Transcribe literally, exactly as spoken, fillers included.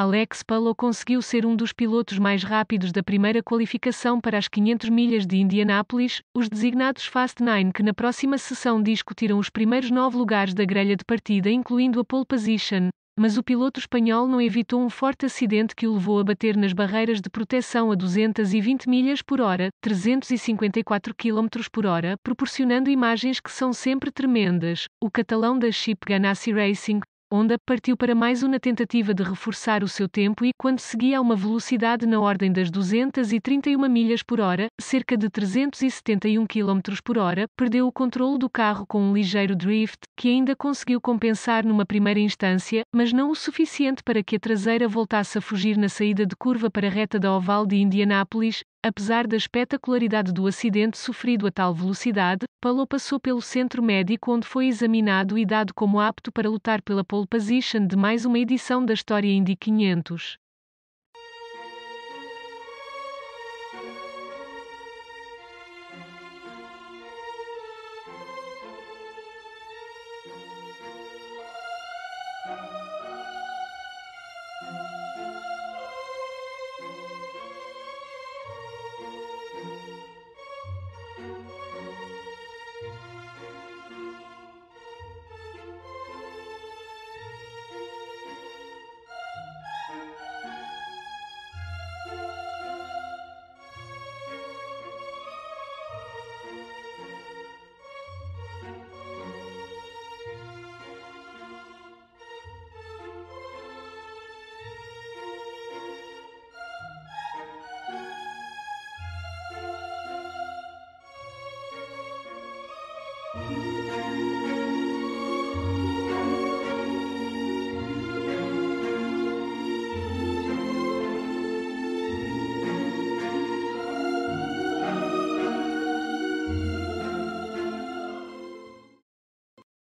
Alex Palou conseguiu ser um dos pilotos mais rápidos da primeira qualificação para as quinhentas milhas de Indianápolis, os designados Fast Nine, que na próxima sessão discutiram os primeiros nove lugares da grelha de partida, incluindo a pole position, mas o piloto espanhol não evitou um forte acidente que o levou a bater nas barreiras de proteção a duzentas e vinte milhas por hora, trezentos e cinquenta e quatro km por hora, proporcionando imagens que são sempre tremendas. O catalão da Chip Ganassi Racing, Honda, partiu para mais uma tentativa de reforçar o seu tempo e, quando seguia a uma velocidade na ordem das duzentas e trinta e uma milhas por hora, cerca de trezentos e setenta e um km por hora, perdeu o controle do carro com um ligeiro drift, que ainda conseguiu compensar numa primeira instância, mas não o suficiente para que a traseira voltasse a fugir na saída de curva para a reta da oval de Indianápolis. Apesar da espetacularidade do acidente sofrido a tal velocidade, Palou passou pelo centro médico onde foi examinado e dado como apto para lutar pela pole position de mais uma edição da história Indy quinhentas.